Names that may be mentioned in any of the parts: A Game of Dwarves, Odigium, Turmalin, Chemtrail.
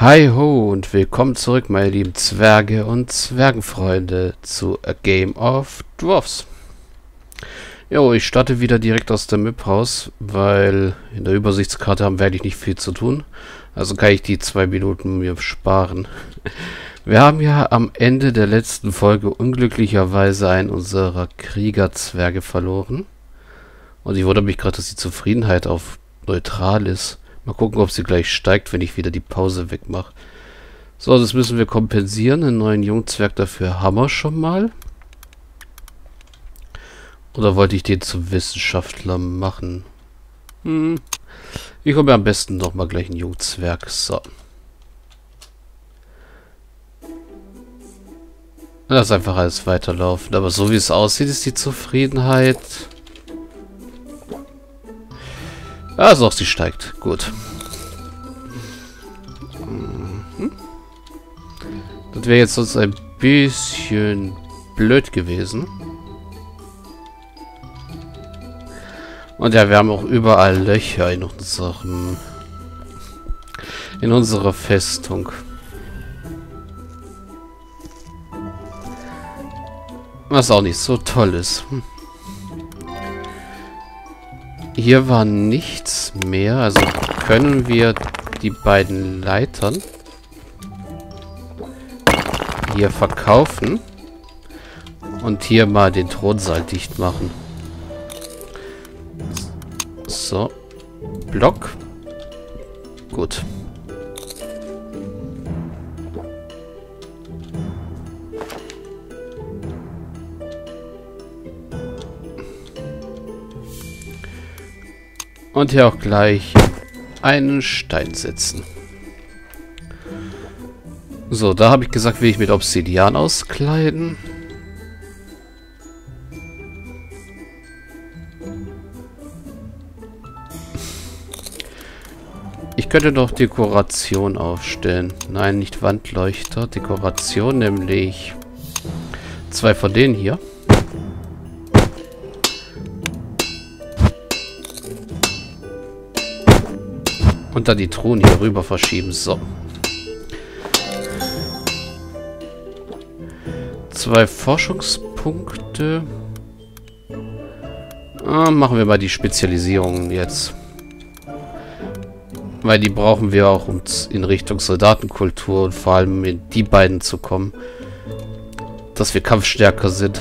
Hi ho und willkommen zurück, meine lieben Zwerge und Zwergenfreunde, zu A Game of Dwarves. Jo, ich starte wieder direkt aus der Map raus, weil in der Übersichtskarte haben wir eigentlich nicht viel zu tun. Also kann ich die 2 Minuten mir sparen. Wir haben ja am Ende der letzten Folge unglücklicherweise einen unserer Kriegerzwerge verloren. Und ich wundere mich gerade, dass die Zufriedenheit auf neutral ist. Mal gucken, ob sie gleich steigt, wenn ich wieder die Pause wegmache. So, das müssen wir kompensieren. Einen neuen Jungzwerg dafür haben wir schon mal. Oder wollte ich den zum Wissenschaftler machen? Ich hole mir am besten nochmal gleich einen Jungzwerg. So. Lass einfach alles weiterlaufen. Aber so wie es aussieht, ist die Zufriedenheit... Also auch sie steigt. Gut. Das wäre jetzt sonst ein bisschen blöd gewesen. Und ja, wir haben auch überall Löcher in unserer Festung. Was auch nicht so toll ist. Hier war nichts mehr, also können wir die beiden Leitern hier verkaufen und hier mal den Thronsaal dicht machen. So, Block. Gut. Und hier auch gleich einen Stein setzen. So, da habe ich gesagt, will ich mit Obsidian auskleiden. Ich könnte noch Dekoration aufstellen. Nein, nicht Wandleuchter. Dekoration, nämlich 2 von denen hier. Und dann die Truhen hier rüber verschieben. So. 2 Forschungspunkte. Machen wir mal die Spezialisierungen jetzt. Weil die brauchen wir auch, um in Richtung Soldatenkultur und vor allem in die beiden zu kommen. Dass wir kampfstärker sind.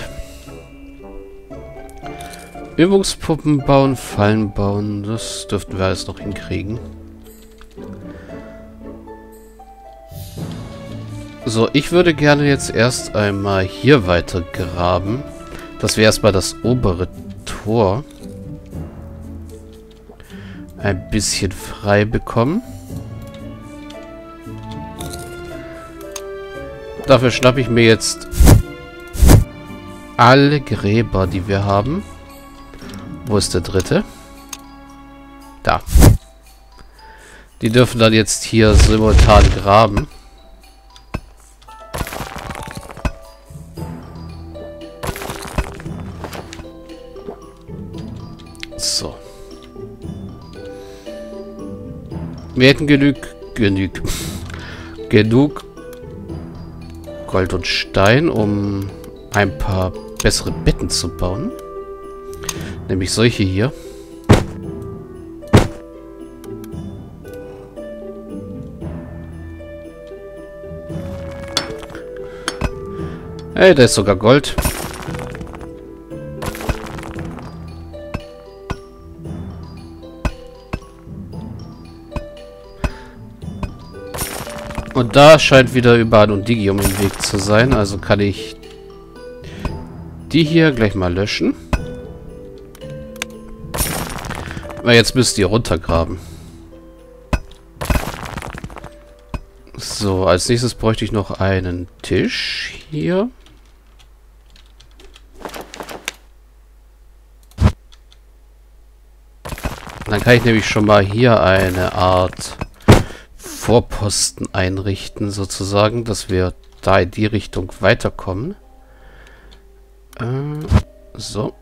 Übungspuppen bauen, Fallen bauen. Das dürften wir alles noch hinkriegen. So, ich würde gerne jetzt erst einmal hier weiter graben. Das wäre erstmal das obere Tor. Ein bisschen frei bekommen. Dafür schnappe ich mir jetzt alle Gräber, die wir haben. Wo ist der dritte? Da. Die dürfen dann jetzt hier simultan graben. So. Wir hätten genug Gold und Stein, um ein paar bessere Betten zu bauen. Nämlich solche hier. Hey, da ist sogar Gold. Und da scheint wieder überall Odigium im Weg zu sein. Also kann ich die hier gleich mal löschen. Weil jetzt müsst ihr runtergraben. So, als nächstes bräuchte ich noch einen Tisch hier. Dann kann ich nämlich schon mal hier eine Art Vorposten einrichten, sozusagen, dass wir da in die Richtung weiterkommen. So.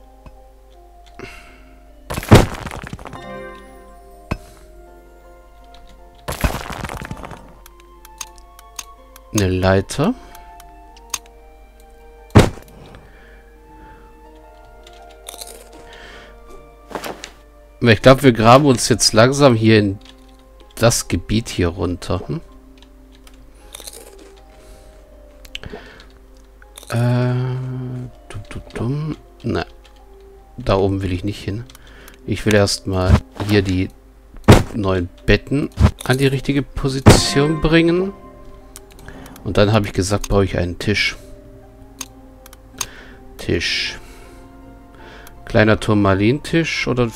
eine Leiter. Ich glaube, wir graben uns jetzt langsam hier in das Gebiet hier runter. Hm? Na, da oben will ich nicht hin. Ich will erstmal hier die neuen Betten an die richtige Position bringen. Und dann habe ich gesagt, brauche ich einen Tisch. Kleiner Turmalintisch oder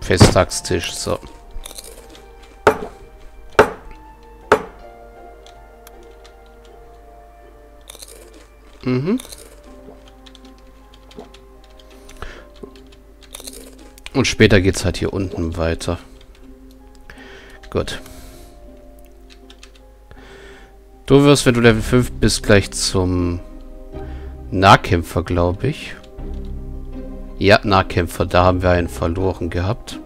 Festtagstisch. So. Und später geht's halt hier unten weiter. Gut. Du wirst, wenn du Level 5 bist, gleich zum Nahkämpfer, glaube ich. Ja, Nahkämpfer, da haben wir einen verloren gehabt.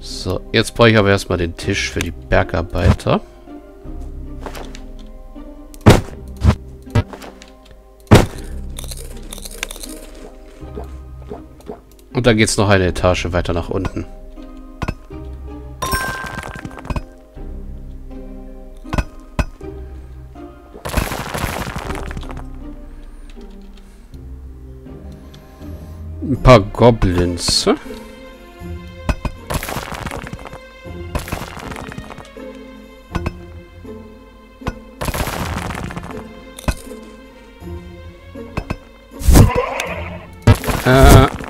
So, jetzt brauche ich aber erstmal den Tisch für die Bergarbeiter. Und dann geht es noch eine Etage weiter nach unten. Ein paar Goblins.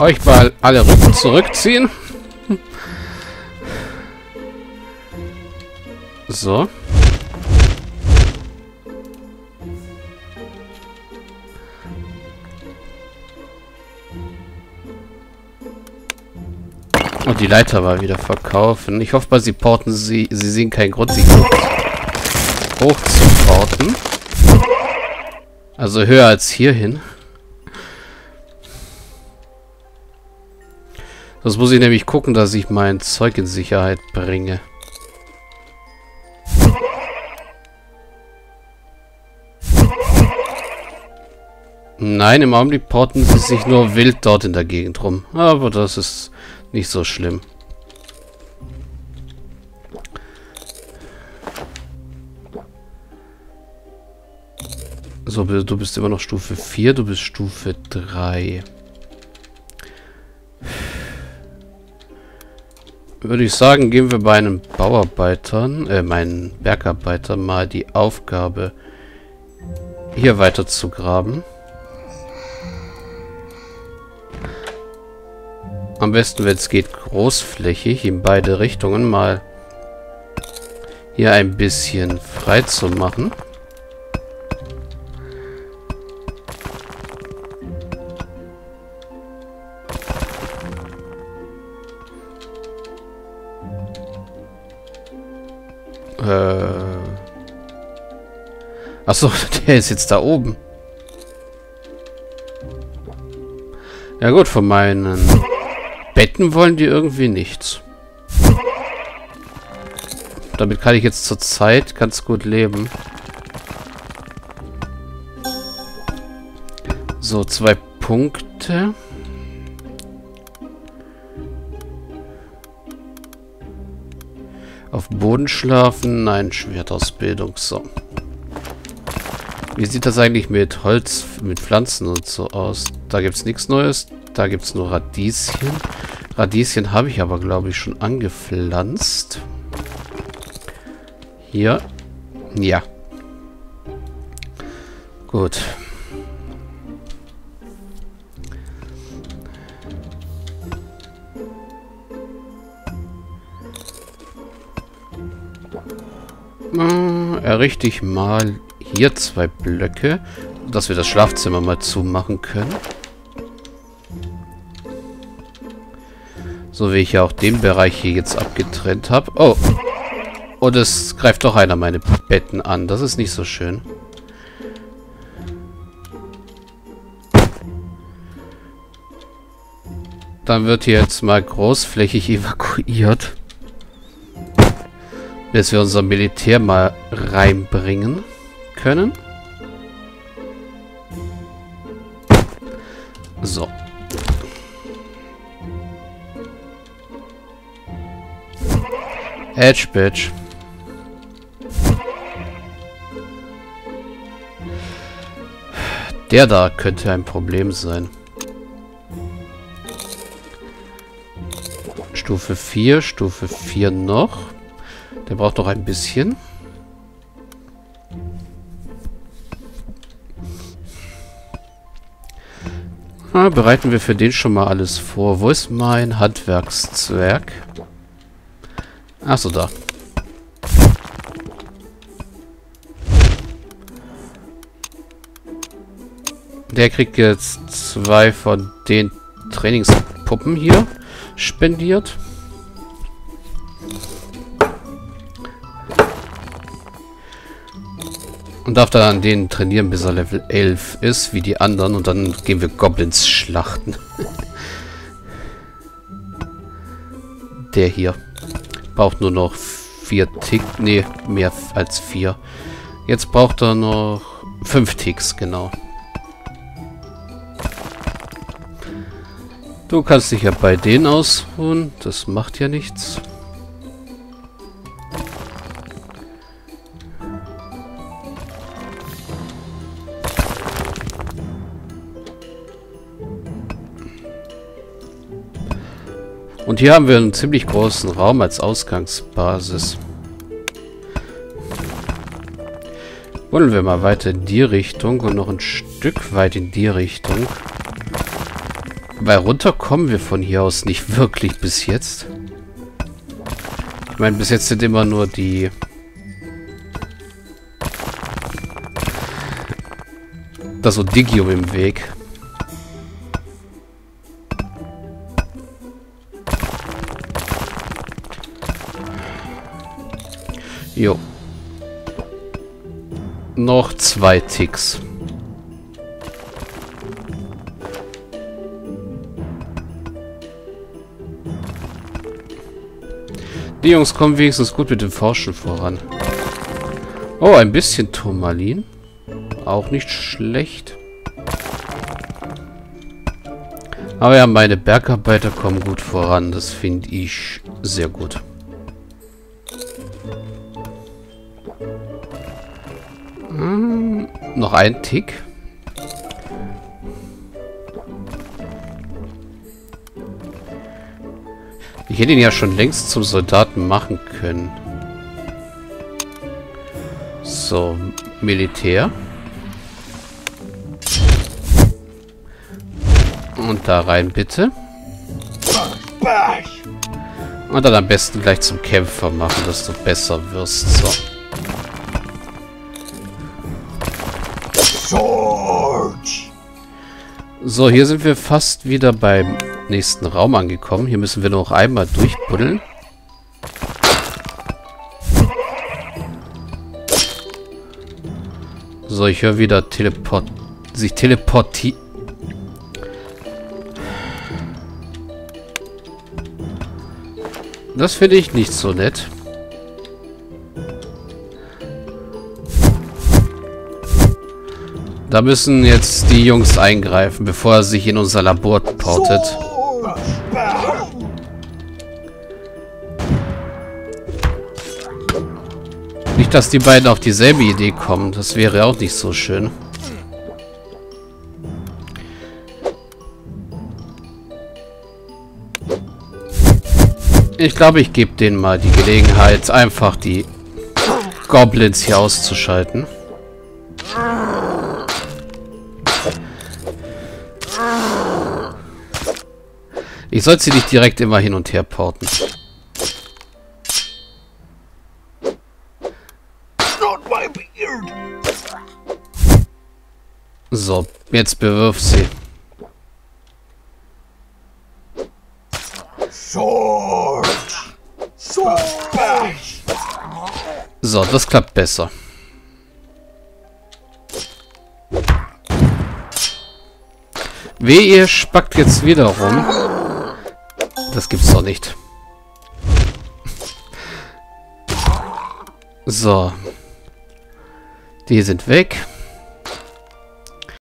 Euch mal alle Rücken zurückziehen. So. Und die Leiter mal wieder verkaufen. Ich hoffe mal, sie porten sie. Sie sehen keinen Grund, sie hoch zu porten. Also höher als hierhin. Das muss ich nämlich gucken, dass ich mein Zeug in Sicherheit bringe. Nein, im Augenblick porten sie sich nur wild dort in der Gegend rum. Aber das ist nicht so schlimm. So, du bist immer noch Stufe 4, du bist Stufe 3. Würde ich sagen, geben wir bei einem meinen Bergarbeitern mal die Aufgabe, hier weiter zu graben. Am besten, wenn es geht, großflächig in beide Richtungen mal hier ein bisschen frei zu machen. Achso, der ist jetzt da oben. Ja gut, von meinen Betten wollen die irgendwie nichts. Damit kann ich jetzt zurzeit ganz gut leben. So, 2 Punkte. Auf Boden schlafen, nein, Schwertausbildung, so. Wie sieht das eigentlich mit Holz, mit Pflanzen und so aus? Da gibt es nichts Neues, da gibt es nur Radieschen. Radieschen habe ich aber, glaube ich, schon angepflanzt. Hier, ja. Gut. Errichte ich mal hier 2 Blöcke, dass wir das Schlafzimmer mal zumachen können. So wie ich ja auch den Bereich hier jetzt abgetrennt habe. Oh, und es greift doch einer meine Betten an. Das ist nicht so schön. Dann wird hier jetzt mal großflächig evakuiert. Bis wir unser Militär mal reinbringen können. So. Edge, bitch. Der da könnte ein Problem sein. Stufe 4 noch. Der braucht noch ein bisschen. Na, bereiten wir für den schon mal alles vor. Wo ist mein Handwerkszwerg? Achso, da. Der kriegt jetzt 2 von den Trainingspuppen hier spendiert. Und darf dann an denen trainieren, bis er Level 11 ist, wie die anderen. Und dann gehen wir Goblins schlachten. Der hier. Braucht nur noch 4 Ticks. Ne, mehr als 4. Jetzt braucht er noch 5 Ticks, genau. Du kannst dich ja bei denen ausruhen. Das macht ja nichts. Und hier haben wir einen ziemlich großen Raum als Ausgangsbasis. Wollen wir mal weiter in die Richtung und noch ein Stück weit in die Richtung. Weil runter kommen wir von hier aus nicht wirklich bis jetzt. Ich meine, bis jetzt sind immer nur die... das Odigium im Weg. Jo. Noch 2 Ticks. Die Jungs kommen wenigstens gut mit dem Forschen voran. Oh, ein bisschen Turmalin. Auch nicht schlecht. Aber ja, meine Bergarbeiter kommen gut voran. Das finde ich sehr gut. Noch ein Tick. Ich hätte ihn ja schon längst zum Soldaten machen können. So, Militär. Und da rein, bitte. Und dann am besten gleich zum Kämpfer machen, dass du besser wirst. So. So, hier sind wir fast wieder beim nächsten Raum angekommen. Hier müssen wir noch einmal durchbuddeln. So, ich höre wieder sich teleportieren. Das finde ich nicht so nett. Da müssen jetzt die Jungs eingreifen, bevor er sich in unser Labor portet. Nicht, dass die beiden auf dieselbe Idee kommen. Das wäre auch nicht so schön. Ich glaube, ich gebe denen mal die Gelegenheit, einfach die Goblins hier auszuschalten. Ich sollte sie nicht direkt immer hin und her porten. So, jetzt bewirf sie. So, das klappt besser. Wehe, ihr spackt jetzt wieder rum. Das gibt's doch nicht. So. Die sind weg.